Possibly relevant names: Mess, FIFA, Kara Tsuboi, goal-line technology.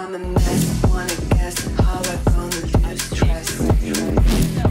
I'm a mess, wanna guess how I found the stress.